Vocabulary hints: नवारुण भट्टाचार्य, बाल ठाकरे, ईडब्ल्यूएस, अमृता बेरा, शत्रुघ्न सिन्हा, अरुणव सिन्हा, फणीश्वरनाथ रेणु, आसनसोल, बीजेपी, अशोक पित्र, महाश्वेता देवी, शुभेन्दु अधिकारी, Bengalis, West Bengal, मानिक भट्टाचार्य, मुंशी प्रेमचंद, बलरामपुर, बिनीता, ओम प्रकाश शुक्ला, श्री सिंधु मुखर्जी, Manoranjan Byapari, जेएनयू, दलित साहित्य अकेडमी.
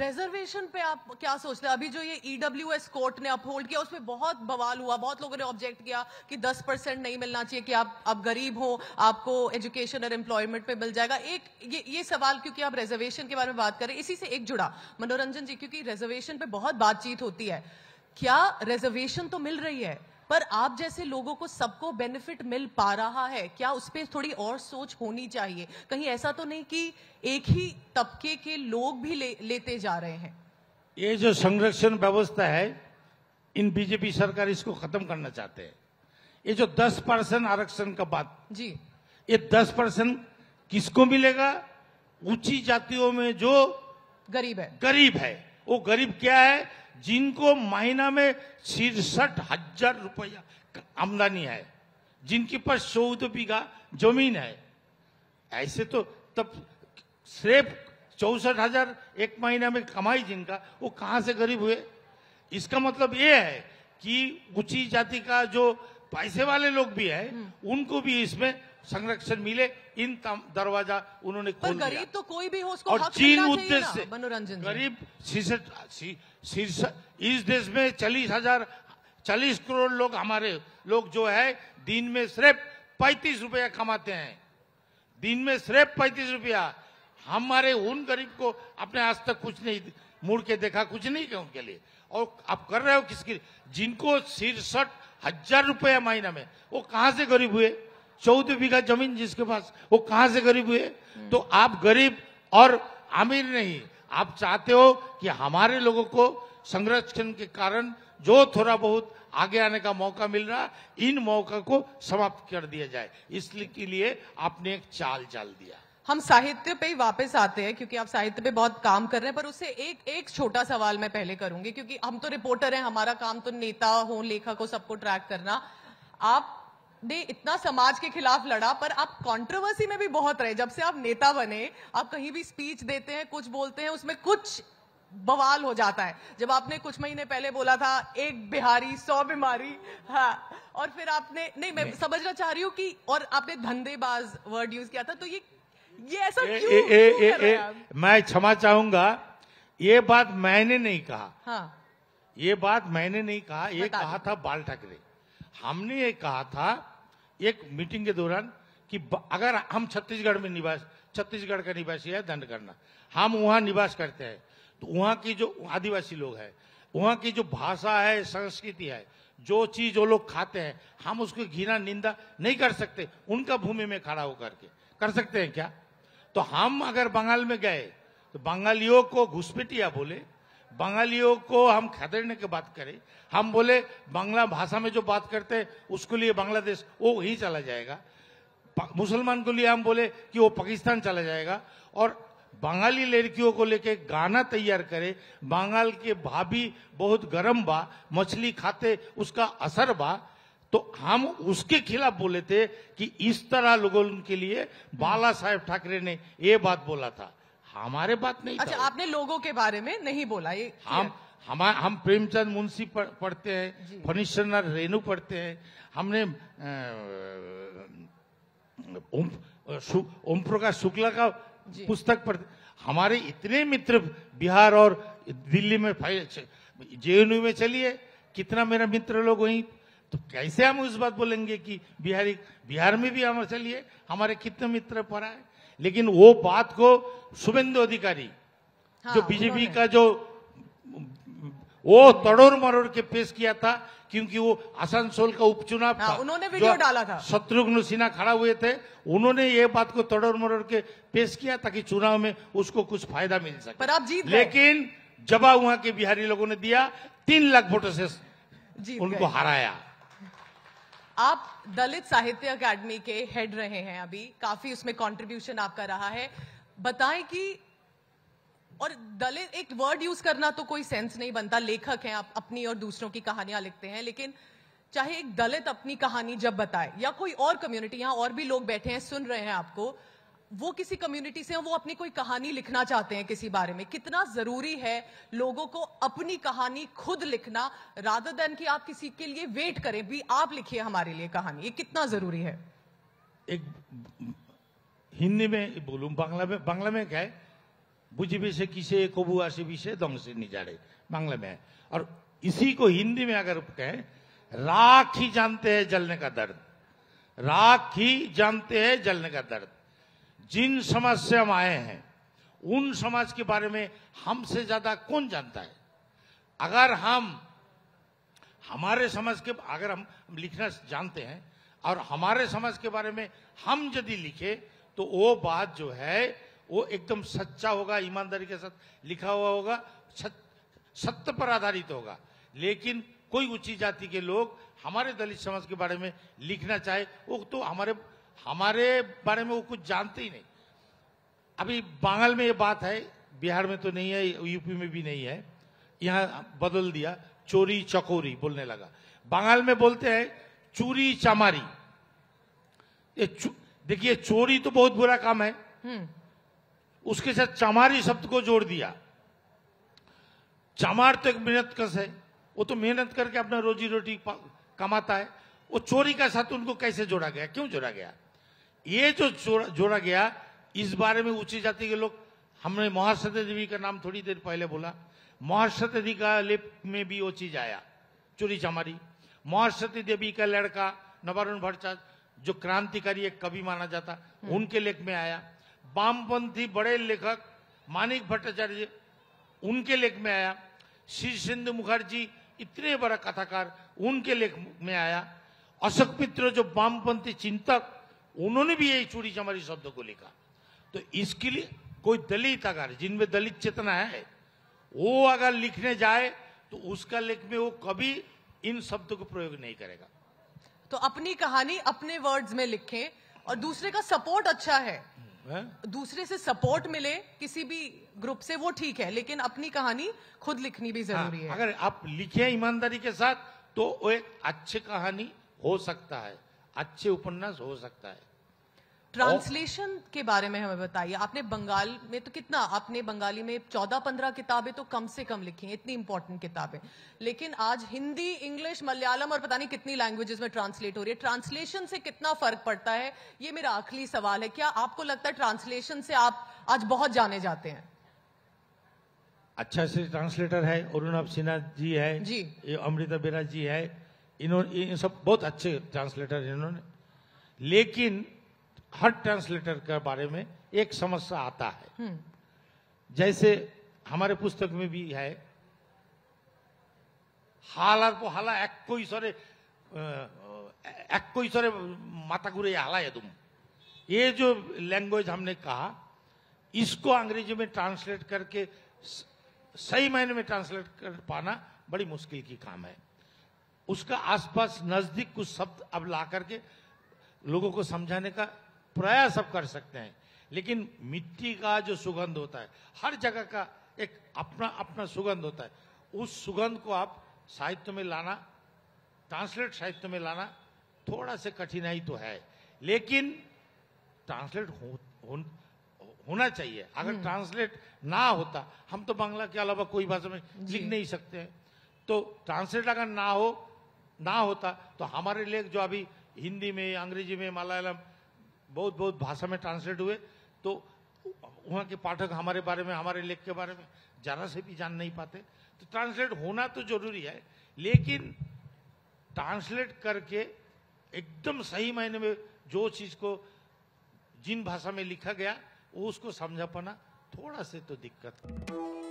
Reservation पे आप क्या सोचते हैं? अभी जो ये ईडब्ल्यूएस कोर्ट ने अपहोल्ड किया उसमें बहुत बवाल हुआ, बहुत लोगों ने ऑब्जेक्ट किया कि 10% नहीं मिलना चाहिए, कि आप गरीब हो, आपको एजुकेशन और एम्प्लॉयमेंट पे मिल जाएगा। एक ये सवाल, क्योंकि आप रिजर्वेशन के बारे में बात करें, इसी से एक जुड़ा मनोरंजन जी, क्योंकि रिजर्वेशन पे बहुत बातचीत होती है। क्या रिजर्वेशन तो मिल रही है पर आप जैसे लोगों को सबको बेनिफिट मिल पा रहा है? क्या उस पर थोड़ी और सोच होनी चाहिए? कहीं ऐसा तो नहीं कि एक ही तबके के लोग भी लेते जा रहे हैं। ये जो संरक्षण व्यवस्था है, इन बीजेपी सरकार इसको खत्म करना चाहते हैं। ये जो 10% आरक्षण का बात जी, ये 10% किसको मिलेगा? ऊंची जातियों में जो गरीब है। वो गरीब क्या है? जिनको महीना में 67,000 रुपया आमदनी है, जिनके पास 14 बीघा जमीन है। ऐसे तो तब सिर्फ 64,000 एक महीना में कमाई जिनका, वो कहाँ से गरीब हुए? इसका मतलब ये है कि ऊंची जाति का जो पैसे वाले लोग भी है उनको भी इसमें संरक्षण मिले। इन दरवाजा उन्होंने खोल दिया। गरीब तो कोई भी हो, उसको और चीन उद्देश्य मनोरंजन गरीब इस देश में 40 करोड़ लोग, हमारे लोग जो है दिन में सिर्फ 35 रुपया कमाते हैं। दिन में सिर्फ 35 रुपया। हमारे उन गरीब को आपने आज तक कुछ नहीं मुड़ के देखा, कुछ नहीं किया उनके लिए। और आप कर रहे हो किसकी? जिनको 67,000 रुपया महीना में, वो कहाँ से गरीब हुए? 14 बीघा जमीन जिसके पास, वो कहाँ से गरीब हुए? तो आप गरीब और अमीर नहीं, आप चाहते हो कि हमारे लोगों को संरक्षण के कारण जो थोड़ा बहुत आगे आने का मौका मिल रहा, इन मौका को समाप्त कर दिया जाए। इसलिए आपने एक चाल चल दिया। हम साहित्य पे ही वापस आते हैं, क्योंकि आप साहित्य पे बहुत काम कर रहे हैं, पर उससे एक छोटा सवाल मैं पहले करूंगी, क्योंकि हम तो रिपोर्टर हैं, हमारा काम तो नेता हो, लेखक हो, सबको ट्रैक करना। आप ने इतना समाज के खिलाफ लड़ा, पर आप कंट्रोवर्सी में भी बहुत रहे। जब से आप नेता बने, आप कहीं भी स्पीच देते हैं, कुछ बोलते हैं, उसमें कुछ बवाल हो जाता है। जब आपने कुछ महीने पहले बोला था 1 बिहारी 100 बीमारी, हाँ, और फिर आपने नहीं, मैं समझना चाह रही हूँ कि, और आपने धंधेबाज वर्ड यूज किया था, तो ये ऐसा क्यों? मैं क्षमा चाहूंगा, ये बात मैंने नहीं कहा। हाँ, ये बात मैंने नहीं कहा, ये कहा था बाल ठाकरे। हमने ये कहा था एक मीटिंग के दौरान कि अगर हम छत्तीसगढ़ का निवासी है, दंड करना। हम वहाँ निवास करते हैं, तो वहाँ की जो आदिवासी लोग हैं, वहाँ की जो भाषा है, संस्कृति है, जो चीज वो लोग खाते हैं, हम उसको घृणा निंदा नहीं कर सकते। उनका भूमि में खड़ा होकर के कर सकते हैं क्या? तो हम अगर बंगाल में गए तो बंगालियों को घुसपैठिया बोले, बंगालियों को हम खदेड़ने की बात करें, हम बोले बांग्ला भाषा में जो बात करते हैं उसके लिए बांग्लादेश, वो वहीं चला जाएगा। मुसलमान के लिए हम बोले कि वो पाकिस्तान चला जाएगा। और बंगाली लड़कियों को लेके गाना तैयार करे, बंगाल के भाभी बहुत गर्म बा, मछली खाते उसका असर बा, तो हम उसके खिलाफ बोले थे कि इस तरह लोगों के लिए बाला साहेब ठाकरे ने ये बात बोला था, हमारे बात नहीं। अच्छा, आपने लोगों के बारे में नहीं बोला। ये हम प्रेमचंद मुंशी पढ़ते हैं, फणीश्वरनाथ रेणु पढ़ते हैं, हमने ओम प्रकाश शुक्ला का पुस्तक पढ़ते। हमारे इतने मित्र बिहार और दिल्ली में, जेएनयू में चलिए, कितना मेरा मित्र लोग वहीं, तो कैसे हम उस बात बोलेंगे कि बिहार में भी हम चलिए, हमारे कितने मित्र पढ़ा है। लेकिन वो बात को शुभेन्दु अधिकारी, हाँ, जो बीजेपी का जो वो तड़ोड़ मरोड़ के पेश किया था, क्योंकि वो आसनसोल का उपचुनाव, हाँ, था, उन्होंने वीडियो डाला था, शत्रुघ्न सिन्हा खड़ा हुए थे, उन्होंने ये बात को तड़ोड़ मरोड़ के पेश किया ताकि चुनाव में उसको कुछ फायदा मिल सके। पर आप जीत, लेकिन जवाब वहां के बिहारी लोगों ने दिया, 3 लाख वोटों से उनको हराया। आप दलित साहित्य अकेडमी के हेड रहे हैं, अभी काफी उसमें कंट्रीब्यूशन आपका रहा है। बताएं कि, और दलित एक वर्ड यूज करना तो कोई सेंस नहीं बनता, लेखक हैं आप, अपनी और दूसरों की कहानियां लिखते हैं, लेकिन चाहे एक दलित अपनी कहानी जब बताए या कोई और कम्युनिटी, यहाँ और भी लोग बैठे हैं सुन रहे हैं आपको, वो किसी कम्युनिटी से हो, वो अपनी कोई कहानी लिखना चाहते हैं किसी बारे में, कितना जरूरी है लोगों को अपनी कहानी खुद लिखना, रादर देन कि आप किसी के लिए वेट करें भी आप लिखिए हमारे लिए कहानी, ये कितना जरूरी है? एक हिंदी में बोलूं, बांग्ला में क्या है, बुझे किसे कबू आसे बीसे दम से निजाड़े बांग्ला में है। और इसी को हिंदी में अगर कहें, राख ही जानते हैं जलने का दर्द, राख ही जानते हैं जलने का दर्द। जिन समाज से हम आए हैं उन समाज के बारे में हमसे ज्यादा कौन जानता है। अगर हम हमारे समाज के अगर हम लिखना जानते हैं और हमारे समाज के बारे में हम यदि लिखे तो वो बात जो है वो एकदम सच्चा होगा, ईमानदारी के साथ लिखा हुआ होगा, सत्य पर आधारित होगा। लेकिन कोई ऊंची जाति के लोग हमारे दलित समाज के बारे में लिखना चाहे वो तो हमारे बारे में वो कुछ जानते ही नहीं। अभी बंगाल में ये बात है, बिहार में तो नहीं है, यूपी में भी नहीं है, यहाँ बदल दिया, चोरी चकोरी बोलने लगा। बंगाल में बोलते हैं चूरी चमारी। देखिए चोरी तो बहुत बुरा काम है, उसके साथ चमारी शब्द को जोड़ दिया। चमार तो एक मेहनतकश है, वो तो मेहनत करके अपना रोजी रोटी कमाता है, वो चोरी का साथ उनको कैसे जोड़ा गया, क्यों जोड़ा गया? ये जो जोड़ा गया इस बारे में ऊंची जाति के लोग, हमने महाश्वेता देवी का नाम थोड़ी देर पहले बोला, महाश्वेता देवी का लेप में भी वो चीज आया, चोरी चमारी। महाश्वेता देवी का लड़का नवारुण भट्टाचार्य जो क्रांतिकारी एक कवि माना जाता, उनके लेख में आया। वामपंथी बड़े लेखक मानिक भट्टाचार्य, उनके लेख में आया। श्री सिंधु मुखर्जी इतने बड़ा कथाकार, उनके लेख में आया। अशोक पित्र जो वामपंथी चिंतक, उन्होंने भी यही चूड़ी चमारी शब्द को लिखा। तो इसके लिए कोई दलित अगर जिनमें दलित चेतना है वो अगर लिखने जाए तो उसका लेख में वो कभी इन शब्दों को प्रयोग नहीं करेगा। तो अपनी कहानी अपने वर्ड्स में लिखें और दूसरे का सपोर्ट अच्छा है, दूसरे से सपोर्ट मिले किसी भी ग्रुप से वो ठीक है, लेकिन अपनी कहानी खुद लिखनी भी जरूरी है। अगर आप लिखें ईमानदारी के साथ तो वो एक अच्छी कहानी हो सकता है, अच्छे उपन्यास हो सकता है। ट्रांसलेशन के बारे में हमें बताइए, आपने बंगाल में तो कितना, आपने बंगाली में 14-15 किताबें तो कम से कम लिखी हैं, इतनी इंपॉर्टेंट किताबें, लेकिन आज हिंदी, इंग्लिश, मलयालम और पता नहीं कितनी लैंग्वेजेस में ट्रांसलेट हो रही है। ट्रांसलेशन से कितना फर्क पड़ता है, ये मेरा आखिरी सवाल है। क्या आपको लगता है ट्रांसलेशन से आप आज बहुत जाने जाते हैं? अच्छा से ट्रांसलेटर है अरुणव सिन्हा जी है जी, अमृता बेरा जी है, इन्होंने सब बहुत अच्छे ट्रांसलेटर इन्होंने। लेकिन हर ट्रांसलेटर के बारे में एक समस्या आता है। जैसे हमारे पुस्तक में भी है, हालार को हाला एक कोई सरे माता घुरे हाला है तुम। ये जो लैंग्वेज हमने कहा इसको अंग्रेजी में ट्रांसलेट करके सही मायने में ट्रांसलेट कर पाना बड़ी मुश्किल की काम है। उसका आसपास नजदीक कुछ शब्द अब ला करके लोगों को समझाने का प्रयास सब कर सकते हैं, लेकिन मिट्टी का जो सुगंध होता है, हर जगह का एक अपना अपना सुगंध होता है, उस सुगंध को आप साहित्य में लाना, ट्रांसलेट साहित्य में लाना थोड़ा से कठिनाई तो है, लेकिन ट्रांसलेट होना चाहिए। अगर ट्रांसलेट ना होता, हम तो बांग्ला के अलावा कोई भाषा में लिख नहीं सकते हैं, तो ट्रांसलेट अगर ना होता तो हमारे लेख जो अभी हिंदी में, अंग्रेजी में, मलयालम बहुत बहुत भाषा में ट्रांसलेट हुए, तो वहाँ के पाठक हमारे बारे में, हमारे लेख के बारे में जरा से भी जान नहीं पाते। तो ट्रांसलेट होना तो जरूरी है, लेकिन ट्रांसलेट करके एकदम सही मायने में जो चीज़ को जिन भाषा में लिखा गया उसको समझा पाना थोड़ा से तो दिक्कत है।